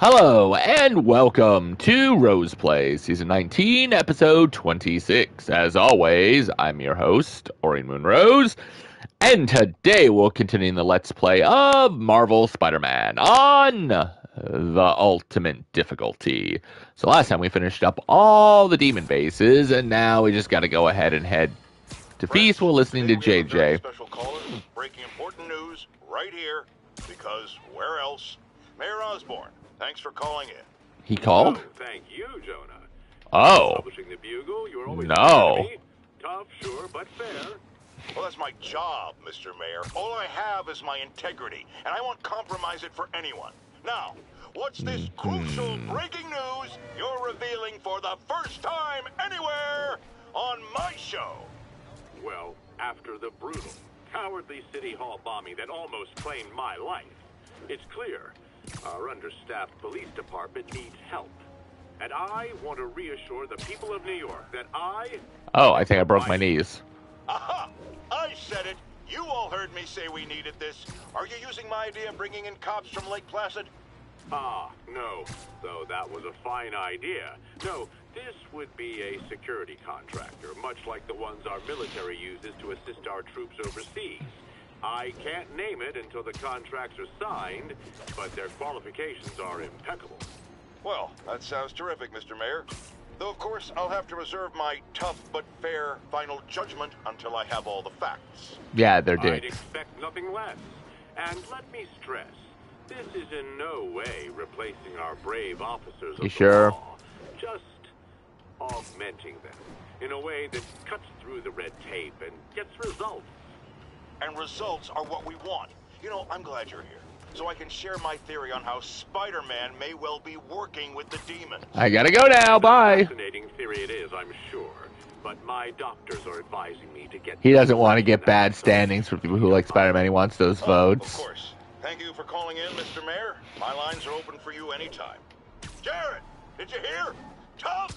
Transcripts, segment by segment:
Hello and welcome to Rose Play, Season 19, Episode 26. As always, I'm your host, Ori Moonrose, and today we'll continue the Let's Play of Marvel Spider-Man on the Ultimate Difficulty. So last time we finished up all the demon bases, and now we just got to go ahead and head to Feast while listening to JJ. Special caller breaking important news right here, because where else? Mayor Osborn. Thanks for calling it. He called? Oh, thank you, Jonah. Oh. Publishing the Bugle, you were always no. Tough, sure, but fair. Well, that's my job, Mr. Mayor. All I have is my integrity, and I won't compromise it for anyone. Now, what's this crucial breaking news you're revealing for the first time anywhere on my show? Well, after the brutal, cowardly City Hall bombing that almost claimed my life, it's clear our understaffed police department needs help, and I want to reassure the people of New York that I... Oh, I think I broke my knees. Aha! I said it! You all heard me say we needed this. Are you using my idea of bringing in cops from Lake Placid? Ah, no. Though that was a fine idea. No, this would be a security contractor, much like the ones our military uses to assist our troops overseas. I can't name it until the contracts are signed, but their qualifications are impeccable. Well, that sounds terrific, Mr. Mayor. Though, of course, I'll have to reserve my tough but fair final judgment until I have all the facts. Yeah, they're dicks. I'd expect nothing less. And let me stress, this is in no way replacing our brave officers of the law. Just augmenting them in a way that cuts through the red tape and gets results. And results are what we want. You know, I'm glad you're here, so I can share my theory on how Spider-Man may well be working with the demons. I gotta go now, bye. Fascinating theory it is, I'm sure. But my doctors are advising me to get... He doesn't want to get bad standings for people who like Spider-Man. He wants those votes. Of course. Thank you for calling in, Mr. Mayor. My lines are open for you anytime. Jared, did you hear? Tough,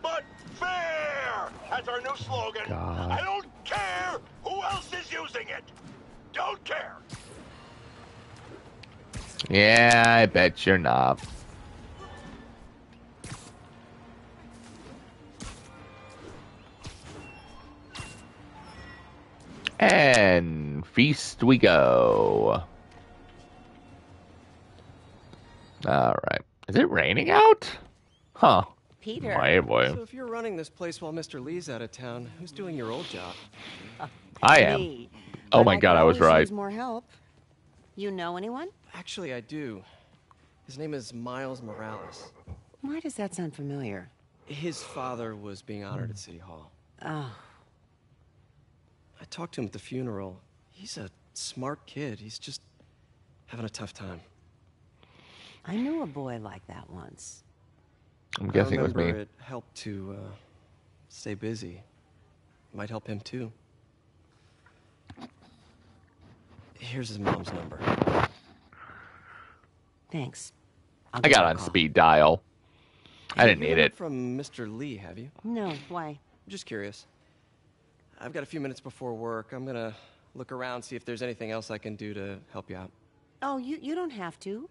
but fair! That's our new slogan. God. I don't care who else is using it. Don't care. Yeah, I bet you're not. And Feast we go. All right. Is it raining out? Huh. Peter. My boy. So if you're running this place while Mr. Lee's out of town, who's doing your old job? I am. Oh my God, I was right. Needs more help. You know anyone? Actually, I do. His name is Miles Morales. Why does that sound familiar? His father was being honored at City Hall. Oh. I talked to him at the funeral. He's a smart kid. He's just having a tough time. I knew a boy like that once. I'm guessing it was me. I remember it helped to stay busy. Might help him too. Here's his mom's number. Thanks. I got on speed dial. I didn't need it. From Mr. Lee, have you? No. Why? I'm just curious. I've got a few minutes before work. I'm gonna look around, see if there's anything else I can do to help you out. Oh, you don't have to.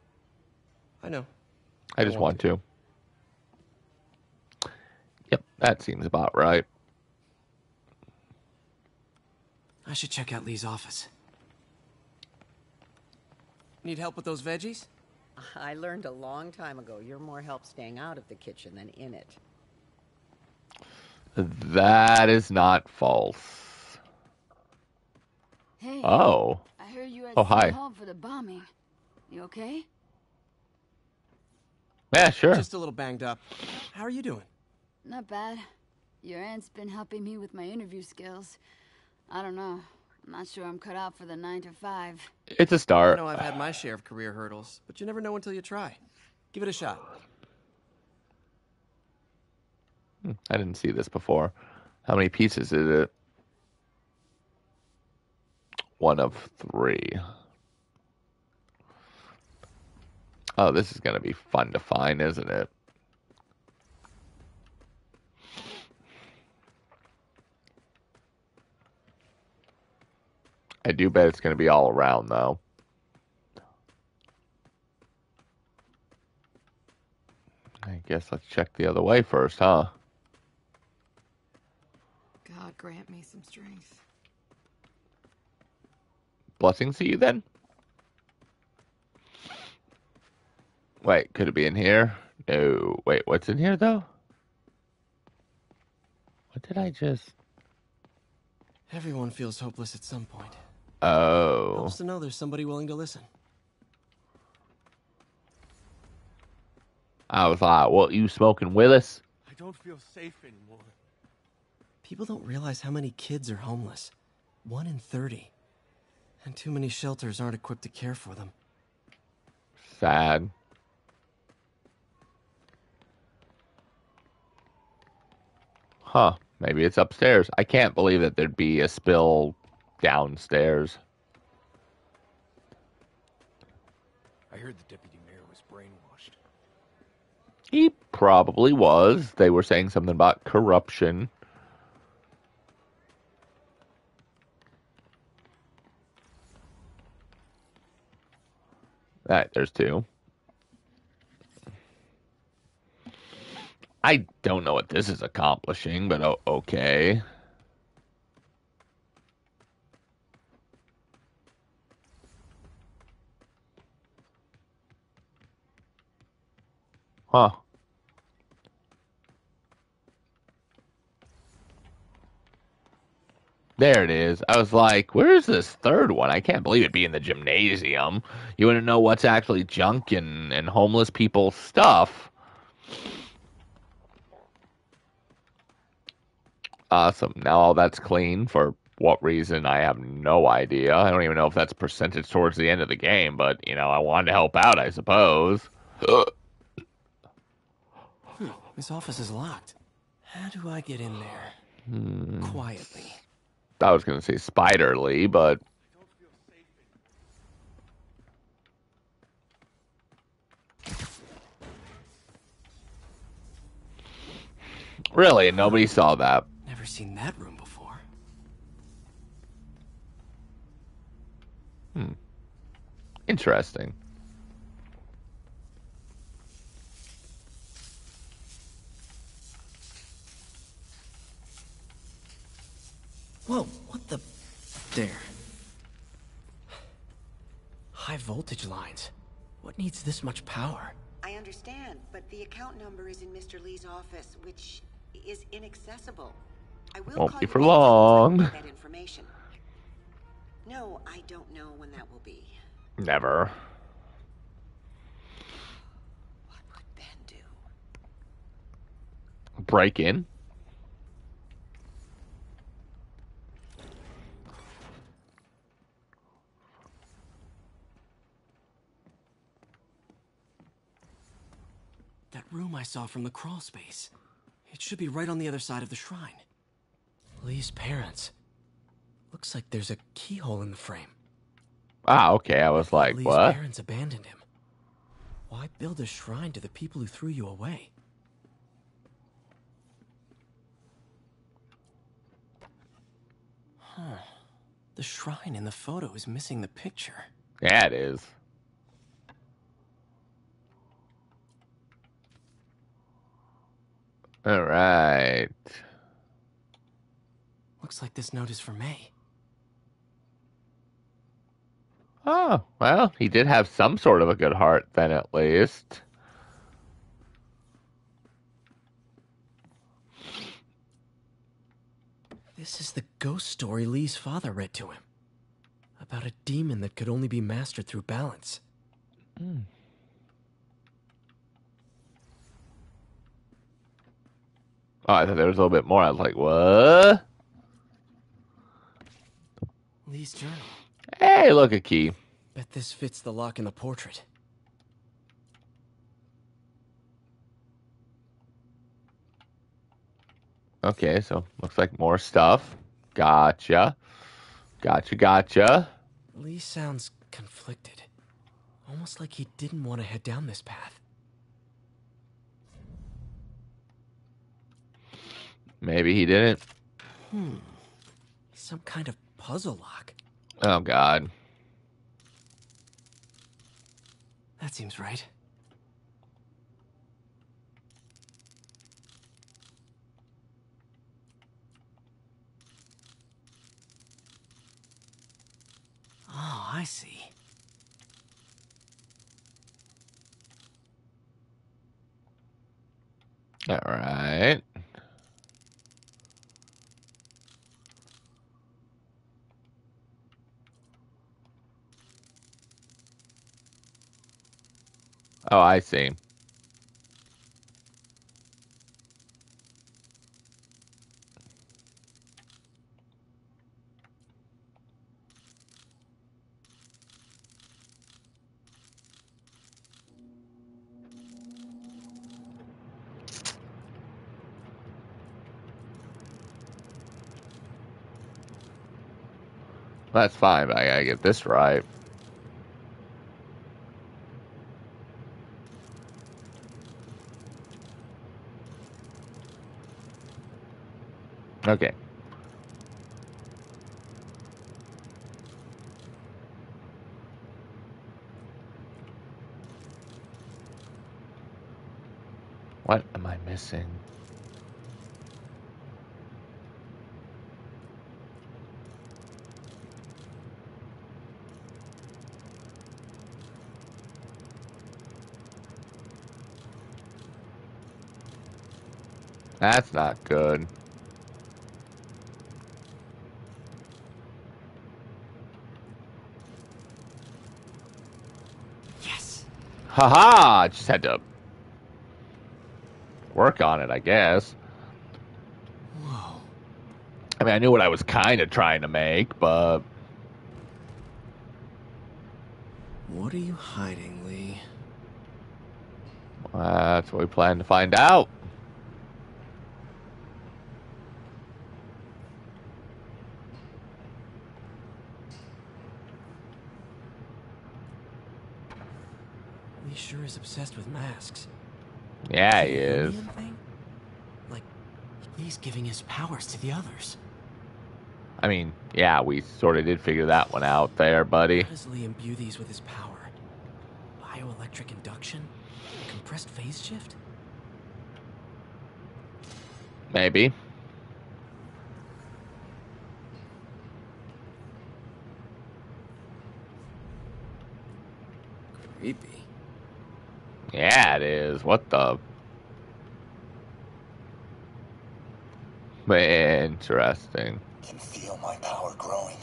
I know. I just want to. Yep, that seems about right. I should check out Lee's office. Need help with those veggies? I learned a long time ago you're more help staying out of the kitchen than in it. That is not false. Hey. Oh. I heard you had to home for the bombing. You okay? Yeah, sure. Just a little banged up. How are you doing? Not bad. Your aunt's been helping me with my interview skills. I don't know. I'm not sure I'm cut out for the 9 to 5. It's a start. I know I've had my share of career hurdles, but you never know until you try. Give it a shot. I didn't see this before. How many pieces is it? 1 of 3. Oh, this is going to be fun to find, isn't it? I do bet it's going to be all around, though. guess let's check the other way first, huh? God, grant me some strength. Blessings to you, then? Wait, could it be in here? No. Wait, what's in here, though? What did I just... Everyone feels hopeless at some point. Oh. Helps to know there's somebody willing to listen. I was like, what, you smoking, Willis? I don't feel safe anymore. People don't realize how many kids are homeless. 1 in 30. And too many shelters aren't equipped to care for them. Sad. Huh. Maybe it's upstairs. I can't believe that there'd be a spill downstairs. I heard the deputy mayor was brainwashed. He probably was. They were saying something about corruption. Alright, there's two. I don't know what this is accomplishing, but oh, okay. Huh. There it is. I was like, where's this third one? I can't believe it'd be in the gymnasium. You want to know what's actually junk and homeless people's stuff. Awesome. Now all that's clean. For what reason, I have no idea. I don't even know if that's percentage towards the end of the game, but, you know, I wanted to help out, I suppose. This office is locked. How do I get in there? Quietly. I was going to say spiderly, but... Really, nobody saw that. Never seen that room before. Hmm. Interesting. Whoa, what the... There. High voltage lines. What needs this much power? I understand, but the account number is in Mr. Lee's office, which is inaccessible. I will Won't call be for long. That information. No, I don't know when that will be. Never. What would Ben do? Break in? Room I saw from the crawl space. It should be right on the other side of the shrine. Lee's parents. Looks like there's a keyhole in the frame. Ah, okay. I was like, what? Lee's parents abandoned him. Why build a shrine to the people who threw you away? Huh. The shrine in the photo is missing the picture. Yeah, it is. All right. Looks like this note is for May. Oh, well, he did have some sort of a good heart then, at least. This is the ghost story Lee's father read to him. About a demon that could only be mastered through balance. Hmm. Oh, I thought there was a little bit more. I was like, what? Lee's journal. Hey, look, a key. Bet this fits the lock in the portrait. Okay, so looks like more stuff. Gotcha. Gotcha. Lee sounds conflicted. Almost like he didn't want to head down this path. Maybe he didn't. Hmm. Some kind of puzzle lock. Oh, God. That seems right. I see. All right. Oh, I see. That's fine, but I gotta get this right. Okay. What am I missing? That's not good. Yes. Haha, I just had to work on it, I guess. Whoa. I mean, I knew what I was kind of trying to make, but what are you hiding, Lee? That's what we plan to find out. Obsessed with masks. Yeah, he is. Like, he's giving his powers to the others. I mean, yeah, we sort of did figure that one out there, buddy. How does Lee imbue these with his power? Bioelectric induction? Compressed phase shift? Maybe. Creepy. Yeah, it is. What the? Interesting. Can feel my power growing,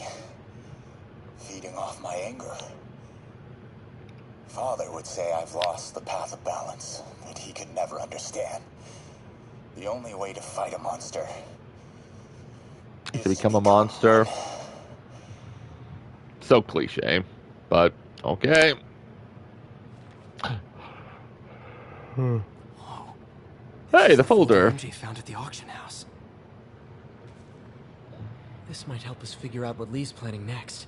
feeding off my anger. Father would say I've lost the path of balance, that he could never understand. The only way to fight a monster is to become a monster. So cliche, but okay. Whoa. Hey, the folder MJ found at the auction house. This might help us figure out what Lee's planning next.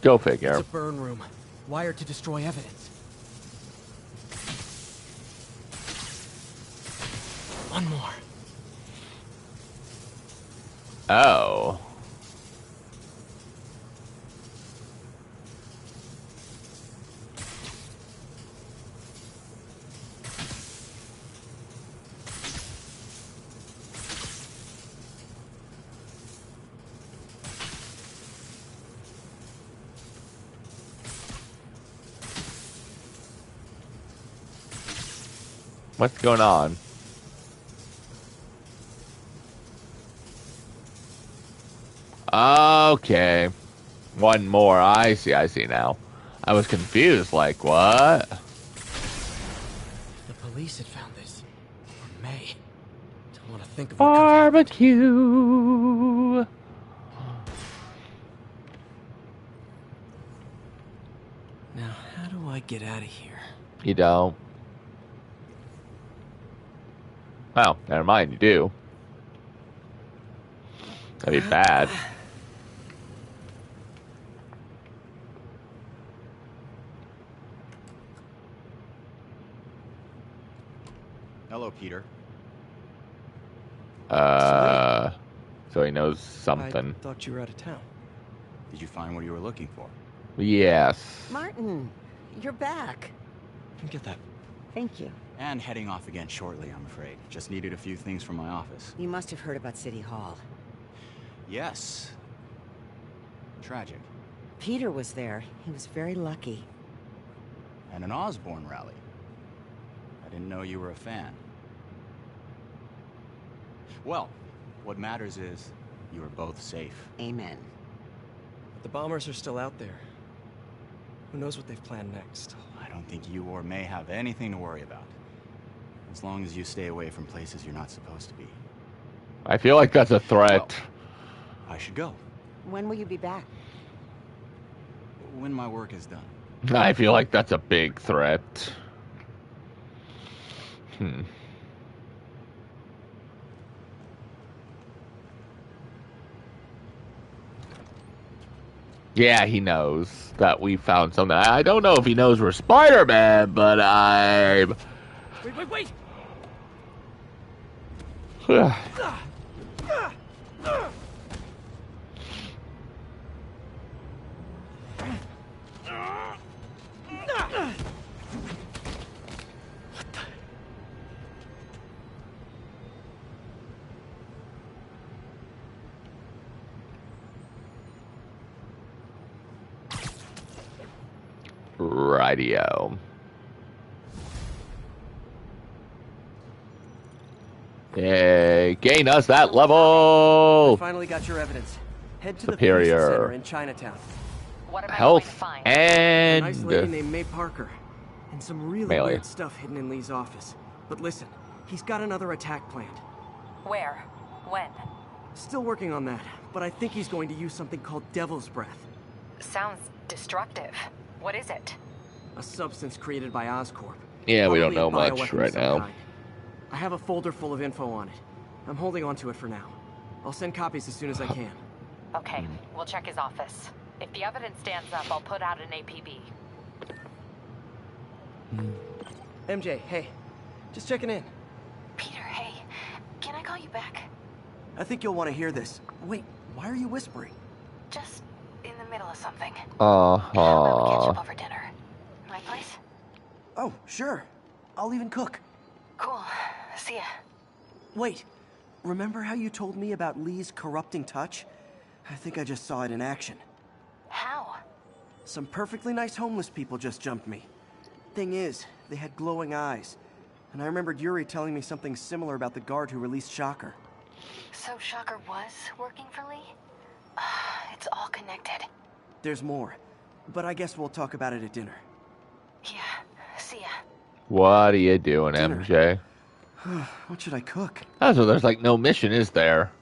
Go figure. It's a burn room, wired to destroy evidence. One more. Oh. What's going on? Okay. One more. I see now. I was confused, like, what? The police had found this. Or May. Don't want to think of what barbecue. Now, how do I get out of here? You don't. Well, never mind, you do. That'd be bad. Hello, Peter. So he knows something. I thought you were out of town. Did you find what you were looking for? Yes. Martin, you're back. Get that. Thank you. And heading off again shortly, I'm afraid. Just needed a few things from my office. You must have heard about City Hall. Yes. Tragic. Peter was there. He was very lucky. And an Osborn rally. I didn't know you were a fan. Well, what matters is you are both safe. Amen. But the bombers are still out there. Who knows what they've planned next? I don't think you or May have anything to worry about. As long as you stay away from places you're not supposed to be. I feel like that's a threat. Well, I should go. When will you be back? When my work is done. I feel like that's a big threat. Yeah, he knows that we found something. I don't know if he knows we're Spider-Man, but I'm... Wait! Radio. Hey, gain us that level. I finally got your evidence. Head to Superior. The center in Chinatown. What am I going to find? And a nice lady named May Parker, and some really weird stuff hidden in Lee's office. But listen, he's got another attack planned. Where? When? Still working on that, but I think he's going to use something called Devil's Breath. Sounds destructive. What is it? A substance created by Oscorp. Yeah, we don't know much right now. I have a folder full of info on it. I'm holding on to it for now. I'll send copies as soon as I can. Okay, we'll check his office. If the evidence stands up, I'll put out an APB. MJ, hey. Just checking in. Peter, hey. Can I call you back? I think you'll want to hear this. Wait, why are you whispering? Just in the middle of something. How about we catch up over dinner? My place? Oh, sure. I'll even cook. Cool. See ya. Wait. Remember how you told me about Lee's corrupting touch? I think I just saw it in action. How? Some perfectly nice homeless people just jumped me. Thing is, they had glowing eyes. And I remembered Yuri telling me something similar about the guard who released Shocker. So Shocker was working for Lee? It's all connected. There's more. But I guess we'll talk about it at dinner. Yeah. See ya. What are you doing, MJ? What should I cook? Also, there's like no mission, is there?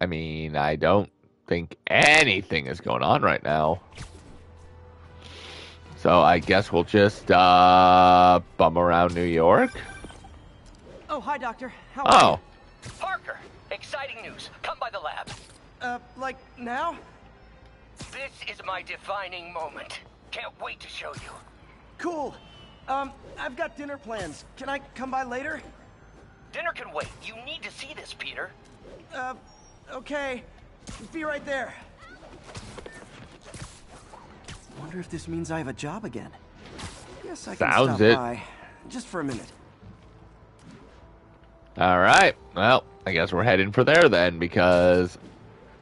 I mean, I don't think anything is going on right now. So I guess we'll just bum around New York. Oh, hi, Doctor. How are you? Parker, exciting news. Come by the lab. Like now? This is my defining moment. Can't wait to show you. Cool. I've got dinner plans. Can I come by later? Dinner can wait. You need to see this, Peter. Okay. Be right there. Wonder if this means I have a job again. Yes, I can stop by. Just for a minute. Alright, well, I guess we're heading for there then, because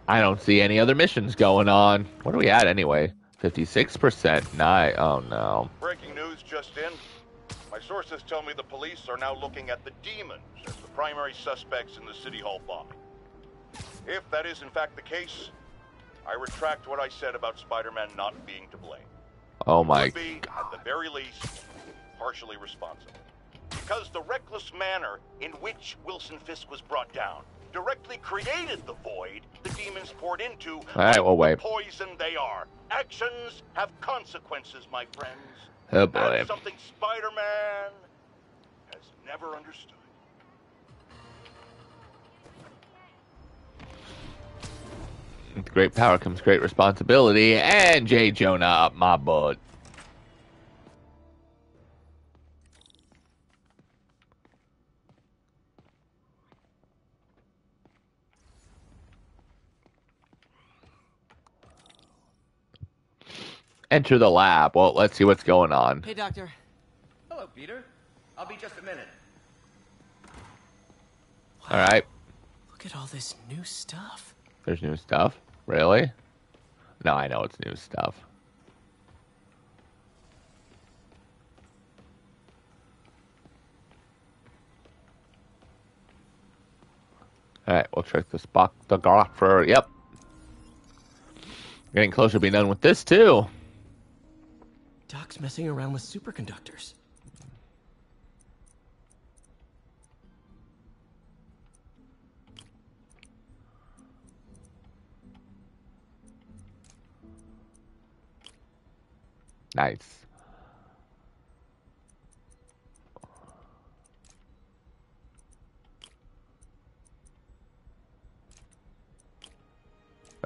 I don't see any other missions going on. What are we at anyway? 56%, nice. Oh no. Breaking news just in. My sources tell me the police are now looking at the demons as the primary suspects in the City Hall bombing. If that is in fact the case, I retract what I said about Spider-Man not being to blame. Oh my God. Could be, at the very least, partially responsible. Because the reckless manner in which Wilson Fisk was brought down directly created the void the demons poured into. All right, well, wait. Poison they are. Actions have consequences, my friends. Oh boy. That's something Spider-Man has never understood. With great power comes great responsibility, and J. Jonah up my butt. Enter the lab. Well, let's see what's going on. Hey, Doctor. Hello, Peter. I'll be just a minute. Wow. All right. Look at all this new stuff. There's new stuff? Really? No, I know it's new stuff. All right, we'll check this box. The Garlock for... Yep. Getting closer to being done with this, too. Doc's messing around with superconductors. Nice.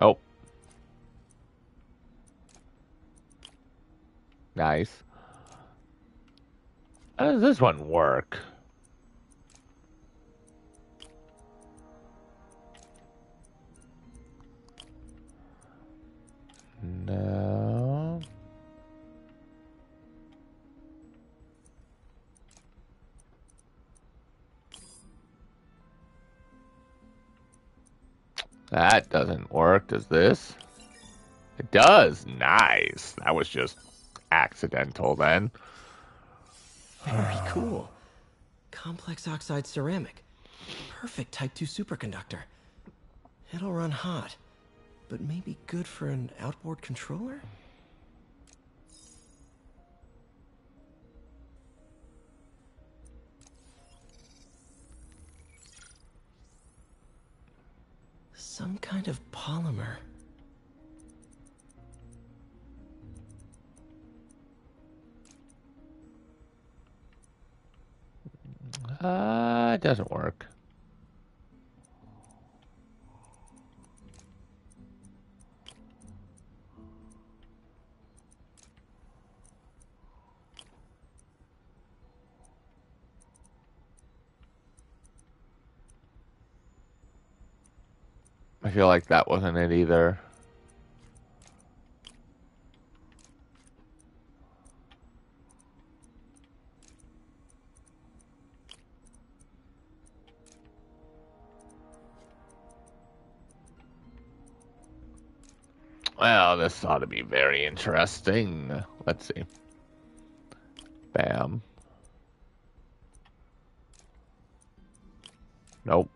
Oh. Nice. How does this one work? No. That doesn't work. Does this? It does. Nice. That was just... accidental then. Very cool. Complex oxide ceramic. Perfect type 2 superconductor. It'll run hot, but maybe good for an outboard controller? Some kind of polymer. It doesn't work. I feel like that wasn't it either. Well, this ought to be very interesting. Let's see. Bam. Nope.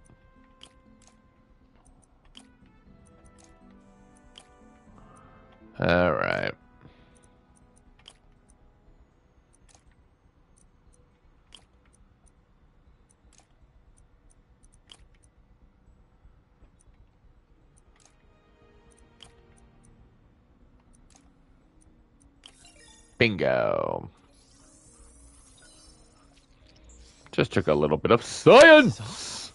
All right. Bingo. Just took a little bit of science. Awesome.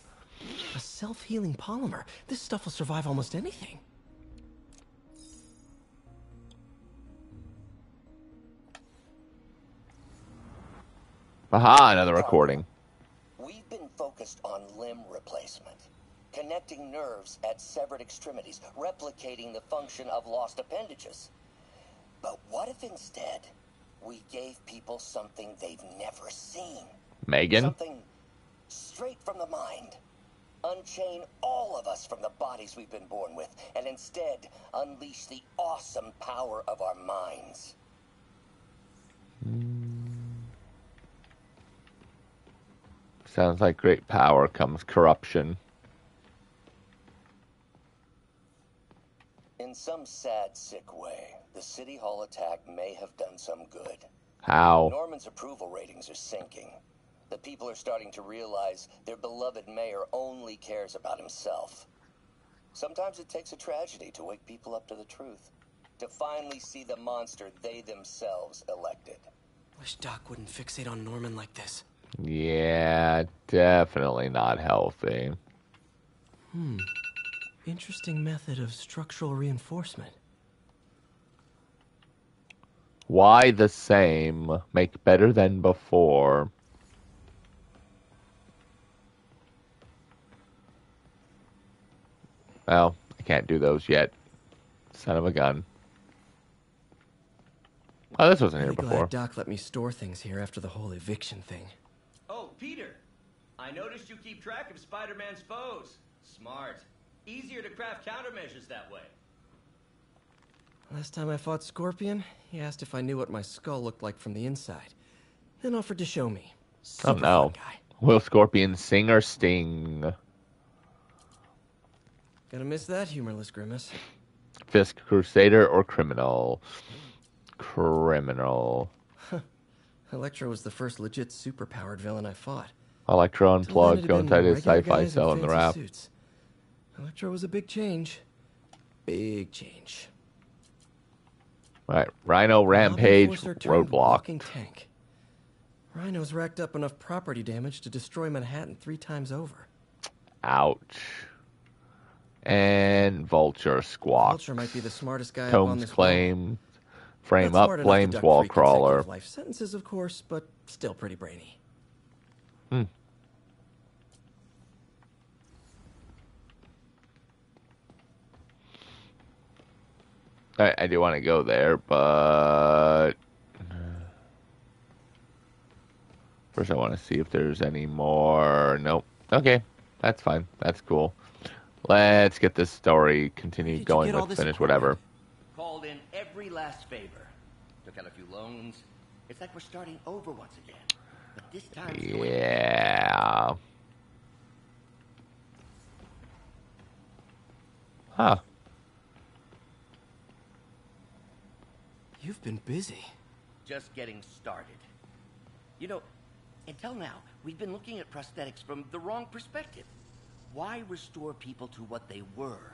A self-healing polymer. This stuff will survive almost anything. Aha, another recording. We've been focused on limb replacement. Connecting nerves at severed extremities, replicating the function of lost appendages. But what if instead we gave people something they've never seen? Megan? Something straight from the mind. Unchain all of us from the bodies we've been born with, and instead unleash the awesome power of our minds. Sounds like great power comes corruption. In some sad, sick way, the City Hall attack may have done some good. How? Norman's approval ratings are sinking. The people are starting to realize their beloved mayor only cares about himself. Sometimes it takes a tragedy to wake people up to the truth, to finally see the monster they themselves elected. Wish Doc wouldn't fixate on Norman like this. Yeah, definitely not healthy. Interesting method of structural reinforcement. Why the same? Make better than before. Well, I can't do those yet. Son of a gun. Oh, this wasn't here before. Glad Doc let me store things here after the whole eviction thing. Oh, Peter, I noticed you keep track of Spider-Man's foes. Smart. Easier to craft countermeasures that way. Last time I fought Scorpion, he asked if I knew what my skull looked like from the inside, then offered to show me. Super fun guy. Will Scorpion sing or sting? Gonna miss that humorless grimace. Fisk, crusader or criminal? Criminal. Huh. Electro was the first legit superpowered villain I fought. Electro unplugged, going tight to sci-fi cell in the wrap. Suits. Electro was a big change. Big change. All right, Rhino rampage roadblock. Tank. Rhino's racked up enough property damage to destroy Manhattan 3 times over. Ouch. And Vulture squawk. Vulture might be the smartest guy up on this claim. Frame up, blames wall crawler. Life sentences, of course, but still pretty brainy. Hmm. I do want to go there, but first I want to see if there's any more. Nope. Okay, that's fine. That's cool. Let's get this story continued going with finish whatever. Called in every last favor. Took out a few loans. It's like we're starting over once again. But this time, yeah. Huh. You've been busy. Just getting started. You know, until now, we've been looking at prosthetics from the wrong perspective. Why restore people to what they were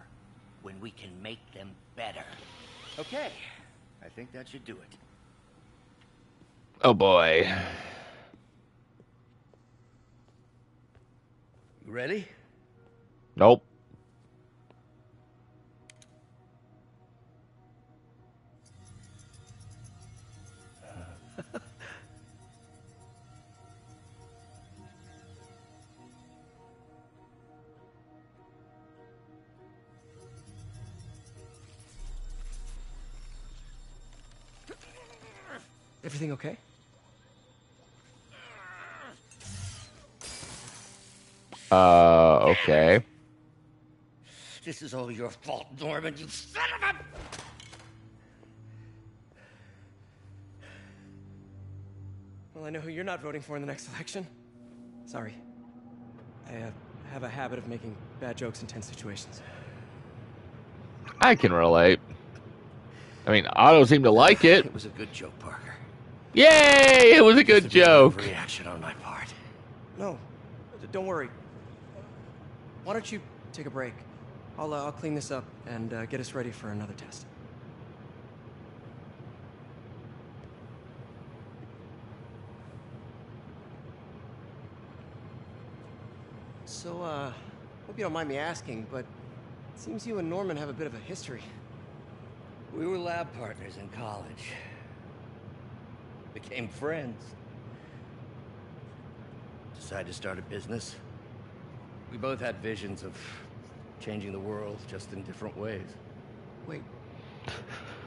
when we can make them better? Okay, I think that should do it. Oh boy. You ready? Nope. Everything okay? Okay. This is all your fault, Norman, you son of a... Well, I know who you're not voting for in the next election. Sorry. I have a habit of making bad jokes in tense situations. I can relate. I mean, Otto seemed to like it. It was a good joke, Parker. Yay! It was a good joke. Reaction on my part. No, don't worry. Why don't you take a break? I'll clean this up and get us ready for another test. So, hope you don't mind me asking, but it seems you and Norman have a bit of a history. We were lab partners in college. Became friends. Decided to start a business. We both had visions of changing the world, just in different ways. Wait,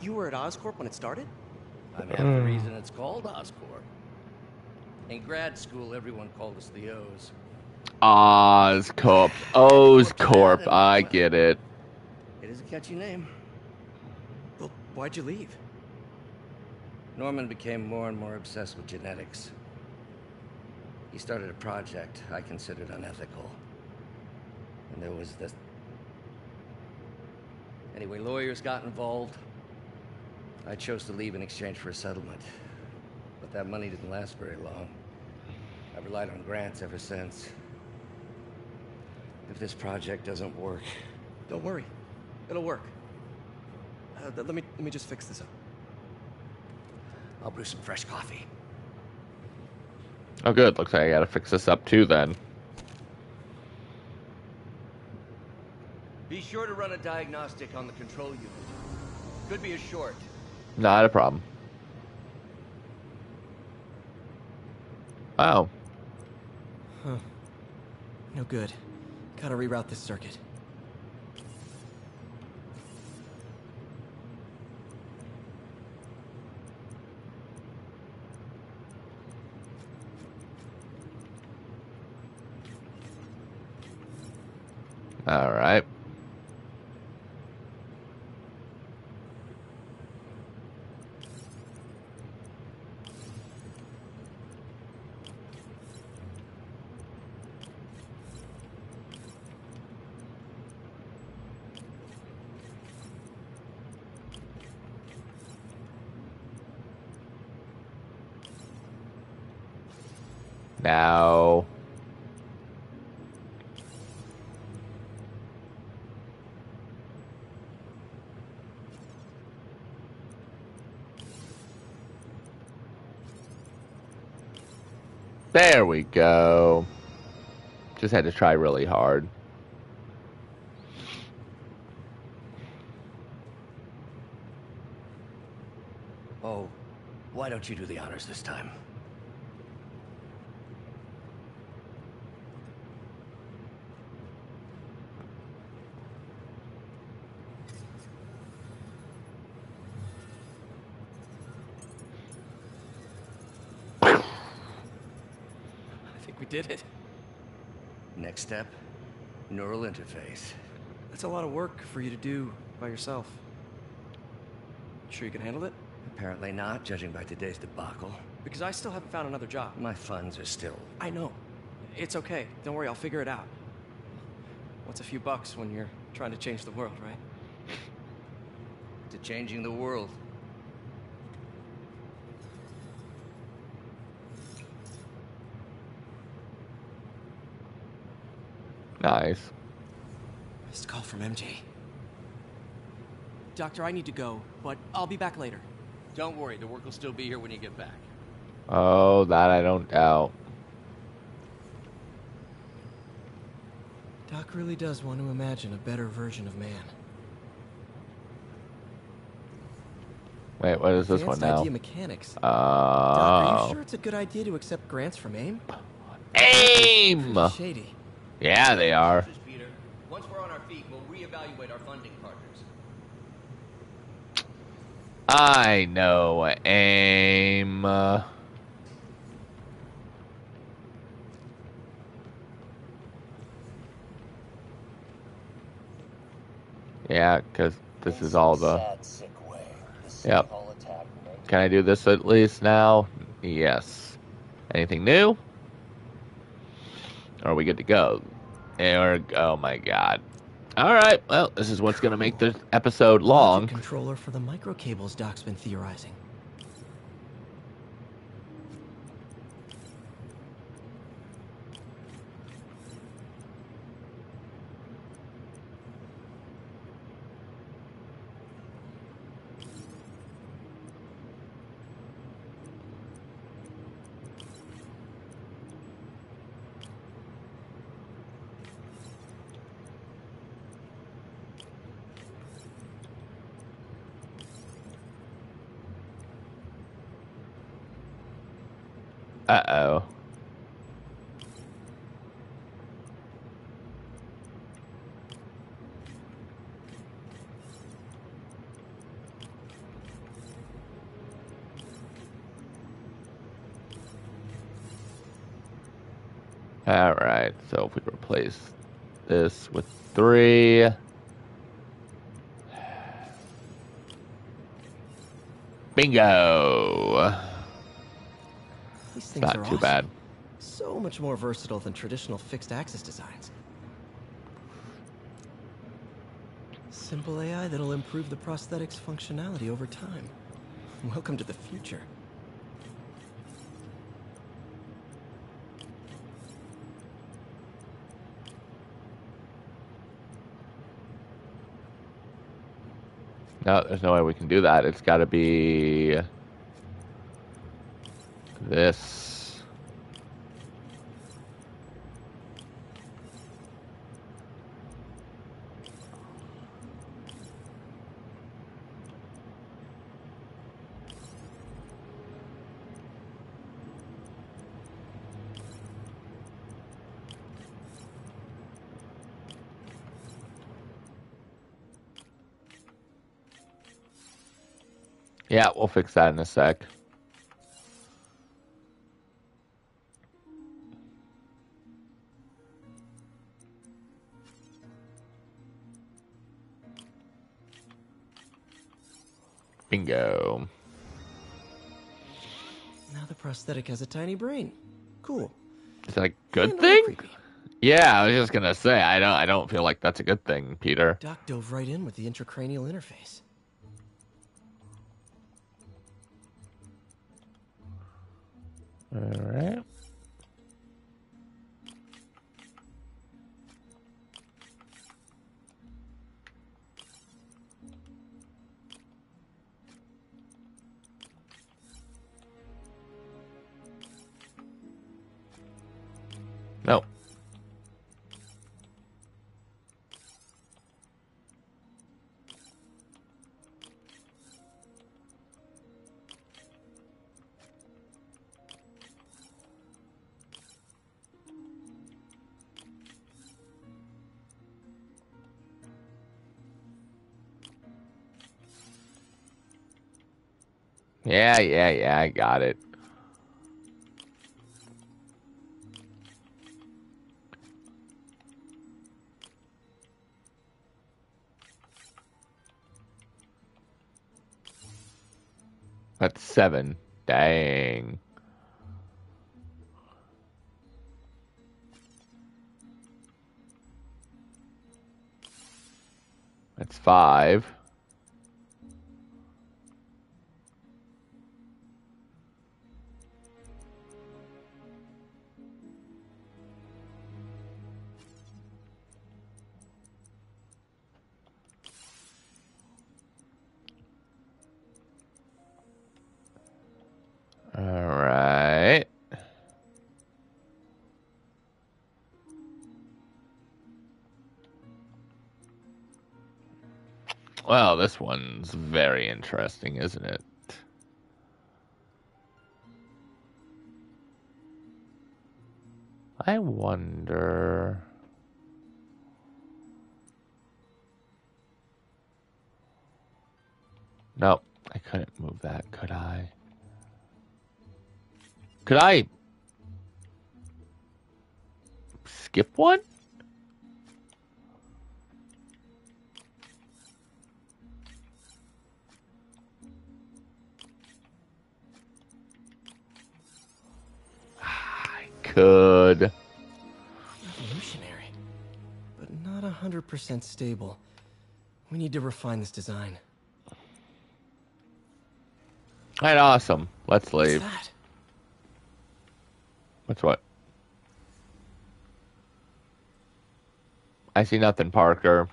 you were at Oscorp when it started? I mean, the reason it's called Oscorp. In grad school, everyone called us the O's. Oscorp. Oscorp. I get it. It is a catchy name. Well, why'd you leave? Norman became more and more obsessed with genetics. He started a project I considered unethical. And there was this... Anyway, lawyers got involved. I chose to leave in exchange for a settlement. But that money didn't last very long. I've relied on grants ever since. If this project doesn't work... Don't worry. It'll work. Let me just fix this up. I'll brew some fresh coffee. Oh, good. Looks like I gotta fix this up too, then. Be sure to run a diagnostic on the control unit. Could be a short. Not a problem. Oh. Huh. No good. Gotta reroute this circuit. All right. Now... There we go. Just had to try really hard. Oh, why don't you do the honors this time? Did it. Next step, neural interface. That's a lot of work for you to do by yourself. Sure you can handle it? Apparently not, judging by today's debacle. Because I still haven't found another job. My funds are still... I know. It's okay. Don't worry, I'll figure it out. What's a few bucks when you're trying to change the world, right? To changing the world. Nice. Missed call from MJ. Doctor, I need to go, but I'll be back later. Don't worry, the work will still be here when you get back. Oh, that I don't doubt. Doc really does want to imagine a better version of man. Wait, what is this one now? Advanced Idea Mechanics. Doc, are you sure it's a good idea to accept grants from AIM? AIM! Shady. Yeah, they are. Peter, once we're on our feet, we'll reevaluate our funding partners. I know, AIM. Yeah, because this is all the... Yep. Can I do this at least now? Yes. Anything new? Are we good to go? Oh my god. Alright, well, this is what's going to make this episode long. Controller for the microcables Doc's been theorizing. Uh-oh. All right, so if we replace this with 3... Bingo! It's not too awesome. Bad. So much more versatile than traditional fixed axis designs. Simple AI that'll improve the prosthetics functionality over time. Welcome to the future. No, there's no way we can do that. It's got to be... this. Yeah, we'll fix that in a sec. Bingo. Now the prosthetic has a tiny brain. Cool. Is that a good thing? Creepy. Yeah, I was just gonna say I don't feel like that's a good thing, Peter. Doc dove right in with the intracranial interface. All right. No. Yeah, I got it. That's 7. Dang. That's 5. All right. Well, this one's very interesting, isn't it? I wonder... Nope, I couldn't move that, could I? Could I skip one? I could. Revolutionary, but not 100% stable. We need to refine this design. All right, awesome. Let's leave. What's that? That's what. I see nothing, Parker.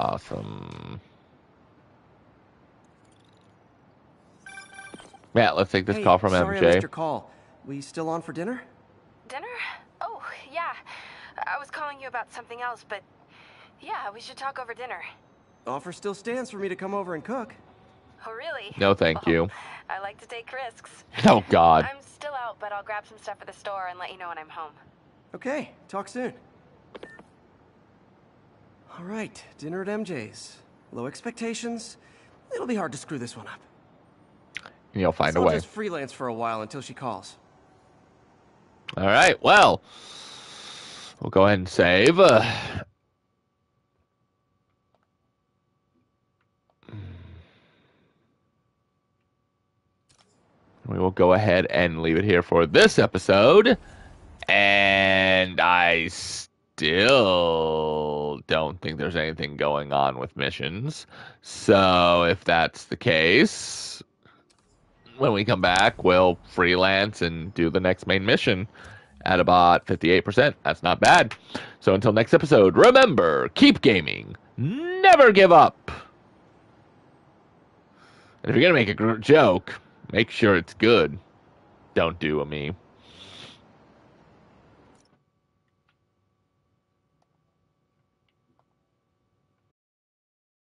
Awesome. Yeah, let's take this call from MJ. Sorry I missed your call. We still on for dinner? Dinner? Oh, yeah. I was calling you about something else, but yeah, we should talk over dinner. Offer still stands for me to come over and cook. Oh, really? No, thank you. I like to take risks. Oh, God. I'm still out, but I'll grab some stuff at the store and let you know when I'm home. Okay, talk soon. All right, dinner at MJ's. Low expectations. It'll be hard to screw this one up. And you'll find a way. I'll just freelance for a while until she calls. All right, well, we'll go ahead and save. We will go ahead and leave it here for this episode. And I still don't think there's anything going on with missions. So if that's the case, when we come back, we'll freelance and do the next main mission at about 58%. That's not bad. So until next episode, remember, keep gaming. Never give up. And if you're going to make a joke... make sure it's good. Don't do a meme.